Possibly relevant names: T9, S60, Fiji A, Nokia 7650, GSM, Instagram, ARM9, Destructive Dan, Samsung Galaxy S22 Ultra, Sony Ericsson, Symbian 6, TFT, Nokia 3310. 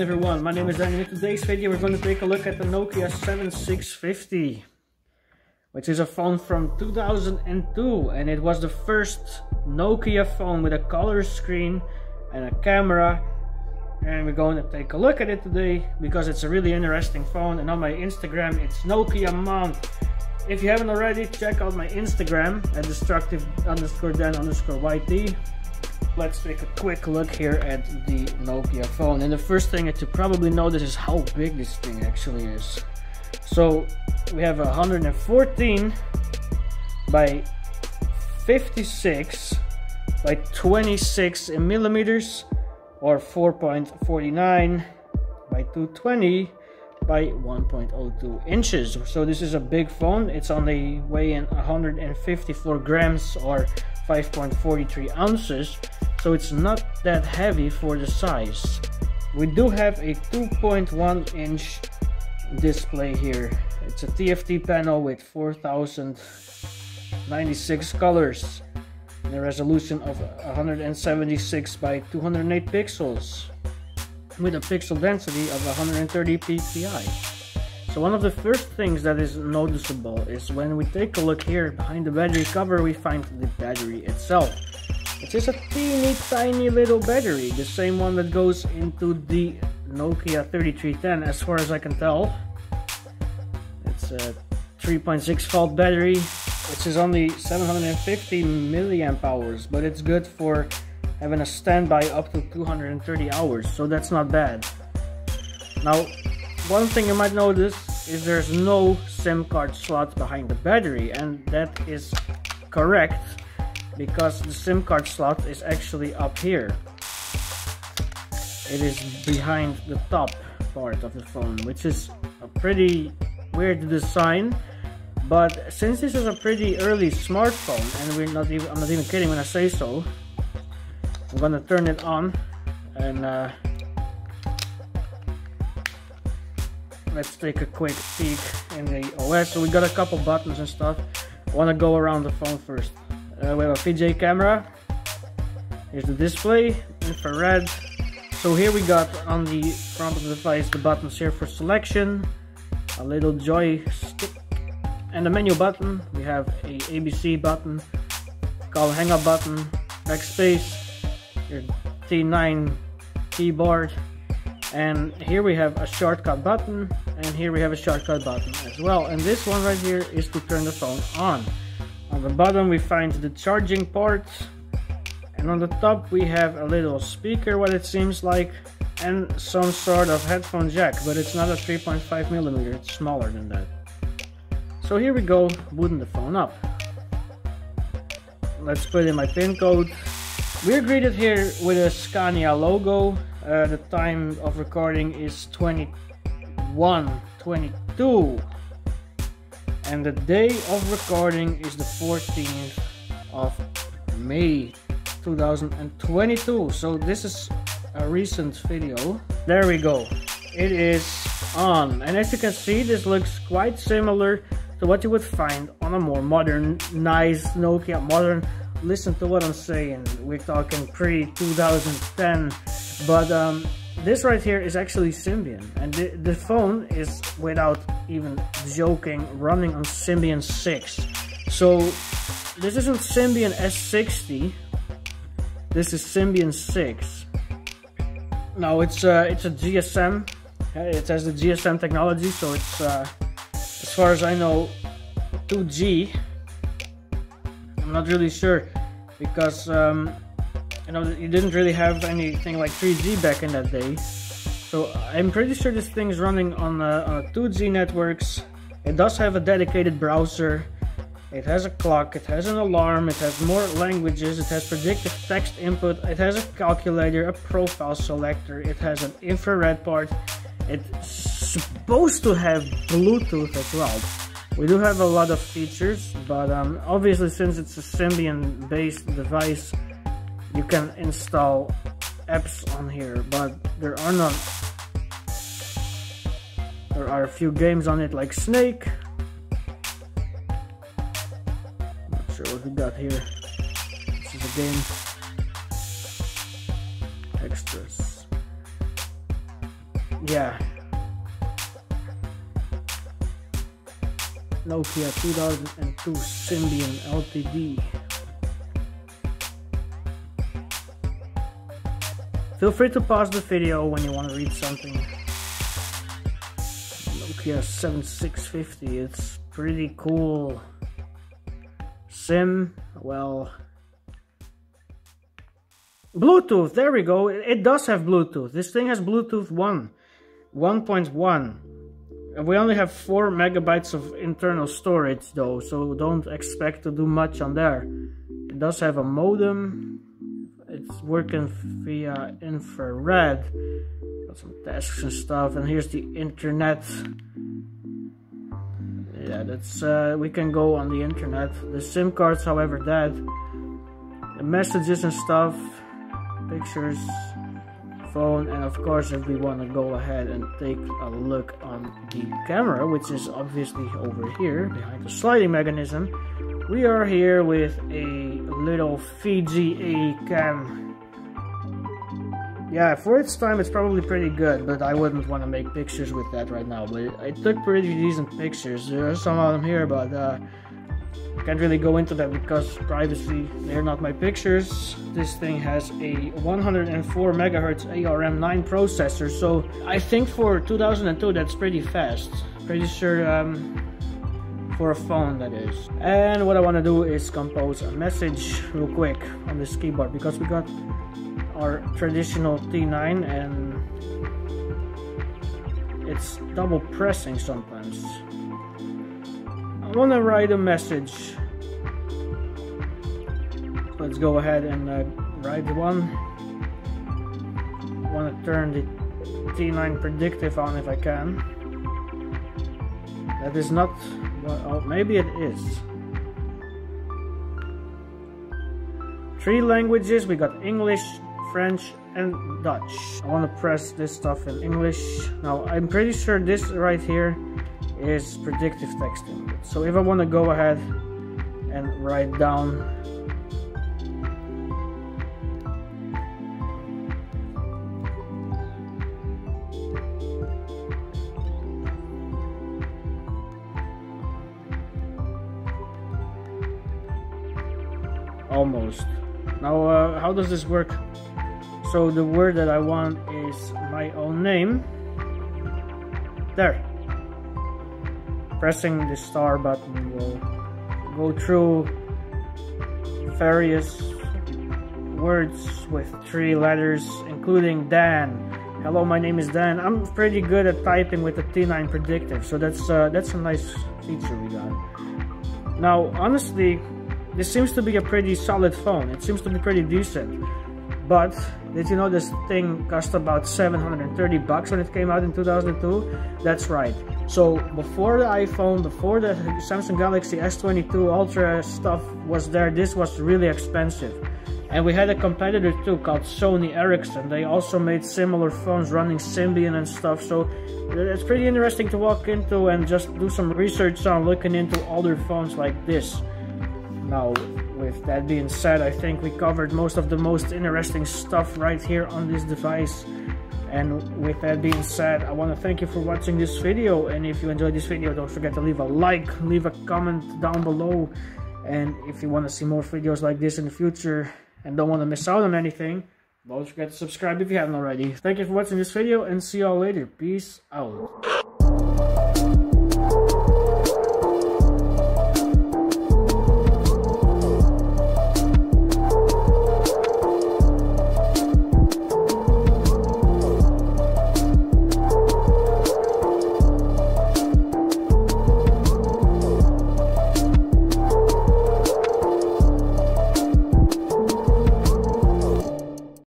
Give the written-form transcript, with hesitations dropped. afternoon everyone, my name is Dan, and in today's video we're going to take a look at the Nokia 7650, which is a phone from 2002, and it was the first Nokia phone with a color screen and a camera. And we're going to take a look at it today because it's a really interesting phone. And on my Instagram, it's Nokia month. If you haven't already, check out my Instagram at destructive_dan_yt. Let's take a quick look here at the Nokia phone, and the first thing that you probably notice is how big this thing actually is. So we have 114 by 56 by 26 in millimeters, or 4.49 by 220 by 1.02 inches. So this is a big phone. It's only weighing 154 grams or 5.43 ounces. So it's not that heavy for the size. We do have a 2.1 inch display here. It's a TFT panel with 4096 colors. A resolution of 176 by 208 pixels with a pixel density of 130 ppi. So one of the first things that is noticeable is when we take a look here behind the battery cover, we find the battery itself. It's just a teeny tiny little battery, the same one that goes into the Nokia 3310 as far as I can tell. It's a 3.6 volt battery, which is only 750 milliamp hours, but it's good for having a standby up to 230 hours, so that's not bad. Now, one thing you might notice is there's no SIM card slot behind the battery, and that is correct, because the SIM card slot is actually up here. It is behind the top part of the phone, which is a pretty weird design. But since this is a pretty early smartphone, and I'm not even kidding when I say so, I'm gonna turn it on and let's take a quick peek in the OS. So we got a couple buttons and stuff. I wanna go around the phone first. We have a Fiji A camera. Here's the display, infrared. So here we got on the front of the device the buttons here for selection, a little joystick, and the menu button. We have a ABC button, call hang up button, backspace, your T9 keyboard, and here we have a shortcut button, and here we have a shortcut button as well. And this one right here is to turn the phone on. On the bottom we find the charging port, and on the top we have a little speaker, what it seems like, and some sort of headphone jack, but it's not a 3.5 millimeter, it's smaller than that. So here we go, booting the phone up. Let's put in my PIN code. We're greeted here with a Scania logo. The time of recording is 21:22, and the day of recording is the 14th of May 2022. So this is a recent video. There we go. It is on, and as you can see, this looks quite similar to what you would find on a more modern, nice Nokia. Modern, listen to what I'm saying, we're talking pre-2010, but this right here is actually Symbian, and the phone is, without even joking, running on Symbian 6. So this isn't Symbian S60, this is Symbian 6. Now it's a GSM, it has the GSM technology, so it's as far as I know, 2G. I'm not really sure, because you know, you didn't really have anything like 3G back in that day. So I'm pretty sure this thing is running on 2G networks. It does have a dedicated browser. It has a clock. It has an alarm. It has more languages. It has predictive text input. It has a calculator, a profile selector. It has an infrared part. It's supposed to have Bluetooth as well. We do have a lot of features, but obviously since it's a Symbian based device, you can install apps on here, but there are none. There are a few games on it like Snake. Not sure what we got here. This is a game. Extras. Yeah. Nokia 2002 Symbian LTD. Feel free to pause the video when you want to read something. Nokia 7650, it's pretty cool. SIM, well... Bluetooth, there we go, it does have Bluetooth. This thing has Bluetooth 1.1. And we only have 4 megabytes of internal storage though, so don't expect to do much on there. It does have a modem. It's working via infrared. Got some tasks and stuff, and here's the internet. Yeah, that's we can go on the internet. The SIM cards, however, dead. The messages and stuff, pictures, phone, and of course, if we want to go ahead and take a look on the camera, which is obviously over here behind the sliding mechanism, we are here with a little Fiji A cam. Yeah, for its time it's probably pretty good, but I wouldn't want to make pictures with that right now, but I took pretty decent pictures. There are some of them here, but I can't really go into that because privacy, they're not my pictures. This thing has a 104 megahertz ARM9 processor, so I think for 2002 that's pretty fast. Pretty sure for a phone, that is. And what I want to do is compose a message real quick on this keyboard, because we got our traditional T9 and it's double pressing sometimes. I want to write a message. Let's go ahead and write one. I want to turn the T9 predictive on if I can. That is not, well, oh, maybe it is. 3 languages, we got English, French, and Dutch. I want to press this stuff in English. Now, I'm pretty sure this right here is predictive texting. So if I want to go ahead and write down almost. Now, how does this work? So the word that I want is my own name. There. Pressing the star button will go through various words with 3 letters, including Dan. Hello, my name is Dan. I'm pretty good at typing with the T9 predictive, so that's a nice feature we got. Now, honestly, this seems to be a pretty solid phone. It seems to be pretty decent. But did you know this thing cost about $730 when it came out in 2002? That's right. So before the iPhone, before the Samsung Galaxy S22 Ultra stuff was there, this was really expensive. And we had a competitor too called Sony Ericsson. They also made similar phones running Symbian and stuff. So it's pretty interesting to walk into and just do some research on looking into older phones like this. Now, with that being said, I think we covered most of the most interesting stuff right here on this device. And with that being said, I want to thank you for watching this video. And if you enjoyed this video, don't forget to leave a like, leave a comment down below. And if you want to see more videos like this in the future and don't want to miss out on anything, don't forget to subscribe if you haven't already. Thank you for watching this video and see y'all later. Peace out.